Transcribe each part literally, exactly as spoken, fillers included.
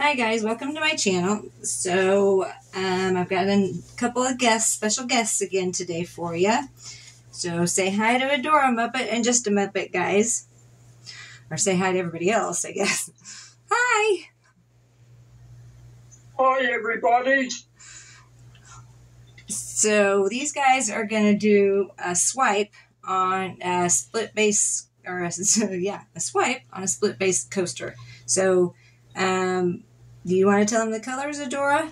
Hi guys, welcome to my channel. So um, I've got a couple of guests, special guests again today for you. So say hi to Adora Muppet and Just a Muppet, guys. Or say hi to everybody else, I guess. Hi! Hi everybody! So these guys are going to do a swipe on a split base, or a, yeah, a swipe on a split base coaster. So Um, do you want to tell them the colors, Adora?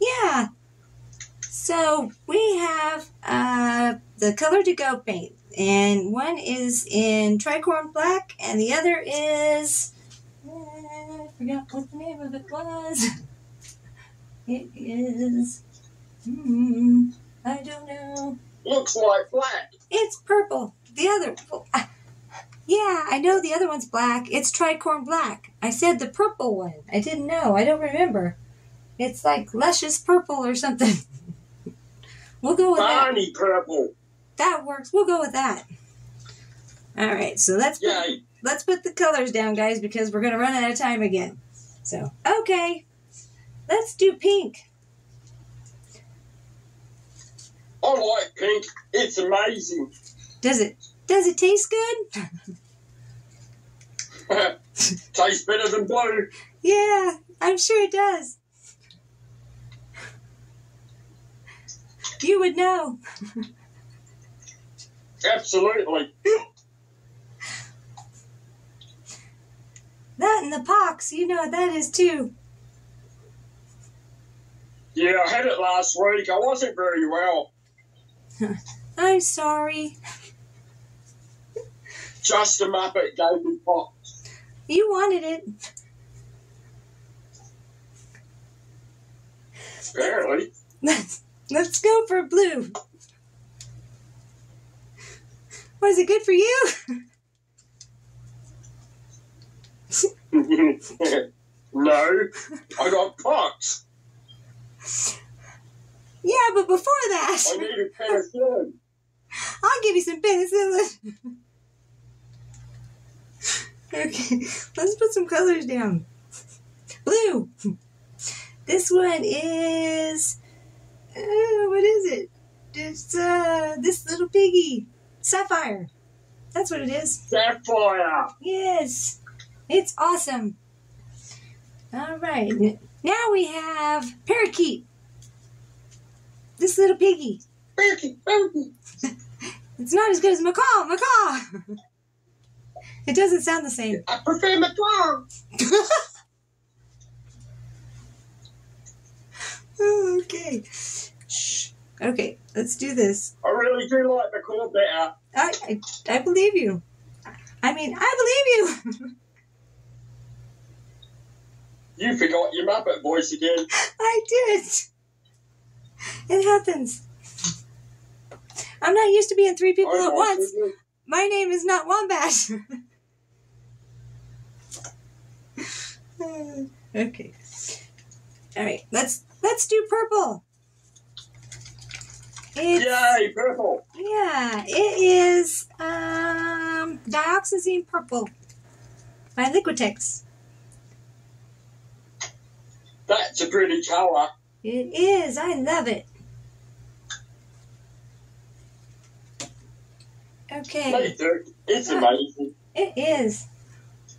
Yeah. So we have uh, the Color to Go paint, and one is in tricorn black, and the other is uh, I forgot what the name of it was. It is hmm, I don't know. Looks like black. It's purple. The other. Oh, I, Yeah, I know the other one's black. It's tricorn black. I said the purple one. I didn't know. I don't remember. It's like luscious purple or something. We'll go with Barney that. Barney purple. That works. We'll go with that. All right, so let's put, let's put the colors down, guys, because we're going to run out of time again. So, okay. Let's do pink. I like pink. It's amazing. Does it? Does it taste good? Tastes better than blue. Yeah, I'm sure it does. You would know. Absolutely. That and the pox, you know what that is too. Yeah, I had it last week. I wasn't very well. I'm sorry. Just a Muppet gave me pops. You wanted it. Apparently. Let's, let's go for blue. Was it good for you? No, I got pops. Yeah, but before that, I needed penicillin. I'll give you some penicillin. Okay, let's put some colors down. Blue. This one is, uh, what is it? It's uh, this little piggy. Sapphire. That's what it is. Sapphire. Yes. It's awesome. All right. Now we have parakeet. This little piggy. Parakeet, parakeet. It's not as good as macaw, macaw. It doesn't sound the same. I prefer my dog. Okay. Shh. Okay, let's do this. I really do like the cool better. I, I, I believe you. I mean, I believe you. You forgot your Muppet voice again. I did. It happens. I'm not used to being three people oh, at no, once. My name is not Wombat. Okay. All right. Let's let's do purple. It's, Yay, purple. Yeah, it is um, dioxazine purple by Liquitex. That's a pretty color. It is. I love it. Okay. Me too. It's ah, amazing. It is.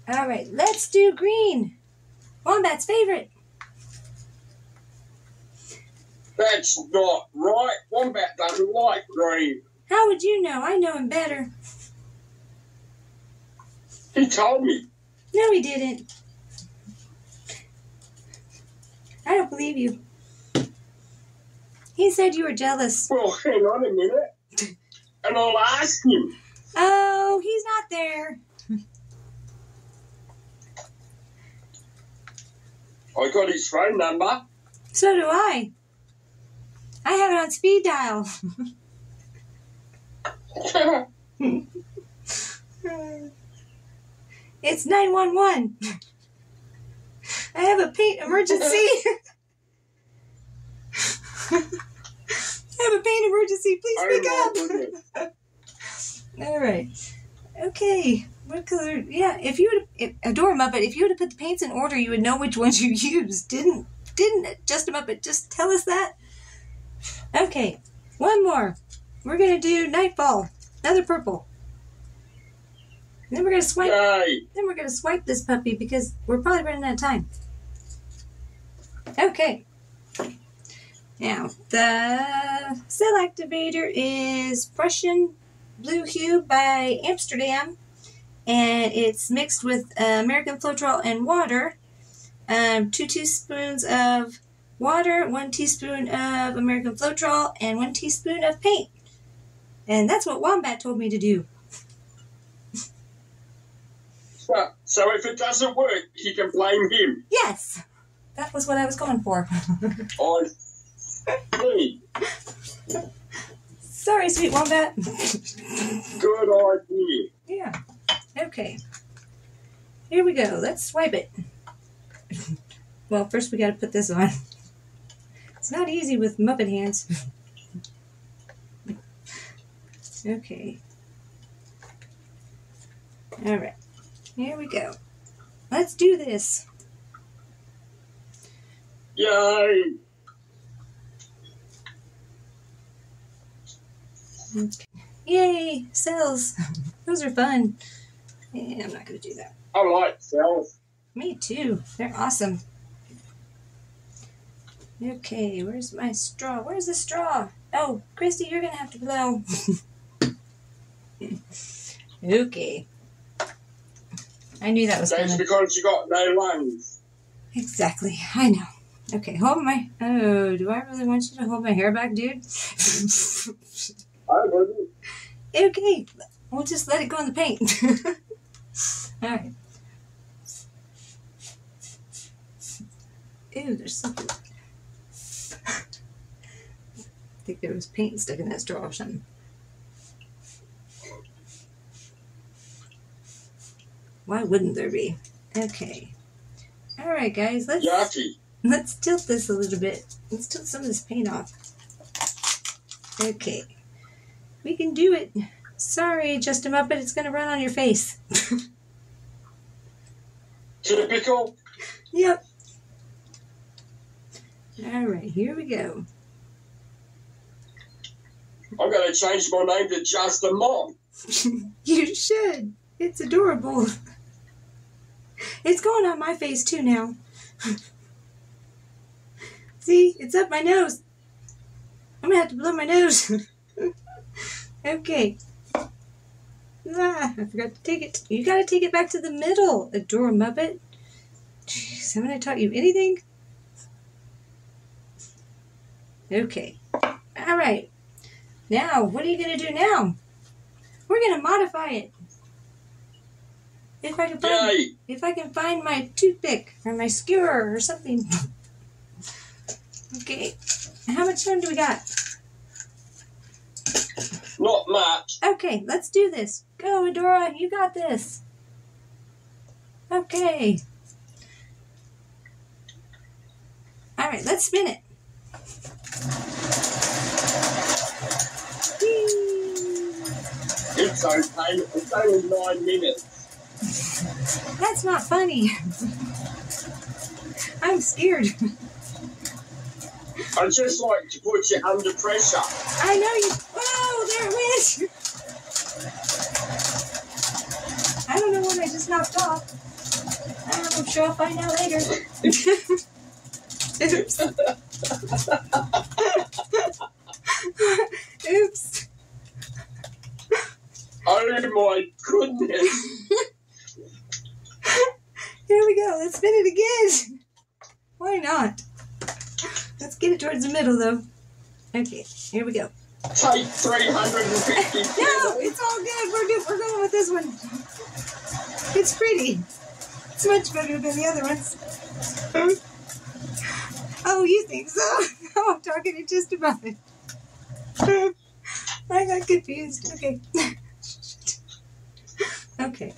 All right, let's do green. Wombat's favorite. That's not right. Wombat doesn't like green. How would you know? I know him better. He told me. No, he didn't. I don't believe you. He said you were jealous. Well, hang on a minute. And I'll ask him. Oh, he's not there. I got his phone number. So do I. I have it on speed dial. It's nine one one. I have a paint emergency. I have a paint emergency. Please pick up. All right. okay, what color? Yeah, if you would, Adora Muppet, if you would have put the paints in order, you would know which ones you used. Didn't, didn't Just a Muppet just tell us that? Okay, one more. We're going to do Nightfall. Another purple. And then we're going to swipe. Yay. Then we're going to swipe this puppy because we're probably running out of time. Okay. Now, the cell activator is Prussian Blue Hue by Amsterdam, and it's mixed with uh, American Floetrol and water. Um, two teaspoons of water, one teaspoon of American Floetrol, and one teaspoon of paint. And that's what Wombat told me to do. So, so if it doesn't work, you can blame him. Yes, that was what I was going for. Oh. Sorry, sweet Wombat. Good idea. Yeah. Okay. Here we go. Let's swipe it. Well, first we got to put this on. It's not easy with Muppet hands. Okay. All right. Here we go. Let's do this. Yay! Yay, cells. Those are fun. Yeah, I'm not going to do that. I like cells. Me too. They're awesome. Okay, where's my straw? Where's the straw? Oh, Christy, you're going to have to blow. Okay. I knew that was going to... That's because you got no lungs. Exactly. I know. Okay, hold my... Oh, do I really want you to hold my hair back, dude? I wouldn't. Okay, we'll just let it go in the paint. All right. Ew, there's something. I think there was paint stuck in that straw or something. Why wouldn't there be? Okay. All right, guys. Let's Yucky. let's tilt this a little bit. Let's tilt some of this paint off. Okay. We can do it. Sorry, Just a Muppet, it's going to run on your face. Typical. Yep. All right, here we go. I'm going to change my name to Just a Mom. You should. It's adorable. It's going on my face too now. See, it's up my nose. I'm going to have to blow my nose. Okay. Ah, I forgot to take it. You gotta take it back to the middle, Adora Muppet. Jeez, haven't I taught you anything? Okay. Alright. Now, what are you gonna do now? We're gonna modify it. If I can find Yay. if I can find my toothpick or my skewer or something. Okay. How much time do we got? Not much. Okay, let's do this. Go, Adora, you got this. Okay. All right, let's spin it. Whee. It's okay. It's only nine minutes. That's not funny. I'm scared. I just like to put you under pressure. I know you. Oh, there it went. I don't know what I just knocked off. I'm sure I'll find out later. Oops. Oops. Oh my goodness. Here we go. Let's spin it again. Why not? Let's get it towards the middle, though. Okay, here we go. Take three hundred fifty. No, it's all good. We're good. We're going with this one. It's pretty. It's much better than the other ones. Oh, you think so? Oh, I'm talking to Just a Muppet. I got confused. Okay. Okay.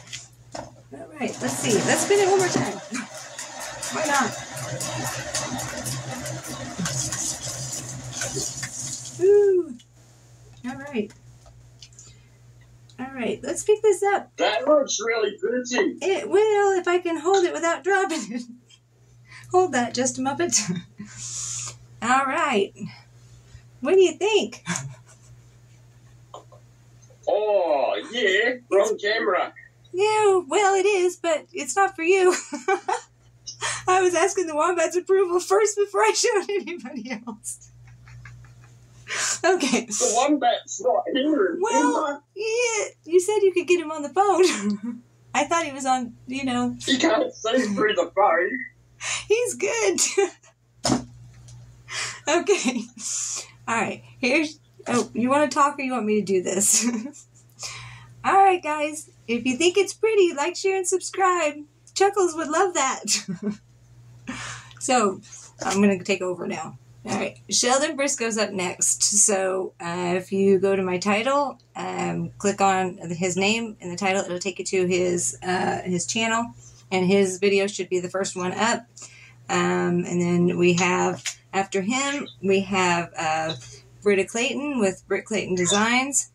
All right. Let's see. Let's spin it one more time. Why not? Ooh. All right. All Alright, let's pick this up. That looks really pretty. It will if I can hold it without dropping it. Hold that, just a Muppet. Alright. What do you think? Oh, yeah, wrong camera. Yeah, well it is, but it's not for you. I was asking the Wombat's approval first before I showed anybody else. Okay. The Wombat's not here. Well, yeah, you said you could get him on the phone. I thought he was on, you know. He can't see through the phone. He's good. Okay. All right. Here's. Oh, you want to talk or you want me to do this? All right, guys. If you think it's pretty, like, share, and subscribe. Chuckles would love that. So, I'm going to take over now. All right. Sheldon Briscoe's up next. So, uh, if you go to my title, um, click on his name in the title, it'll take you to his, uh, his channel. And his video should be the first one up. Um, and then we have, after him, we have uh, Britta Clayton with Britt Clayton Designs.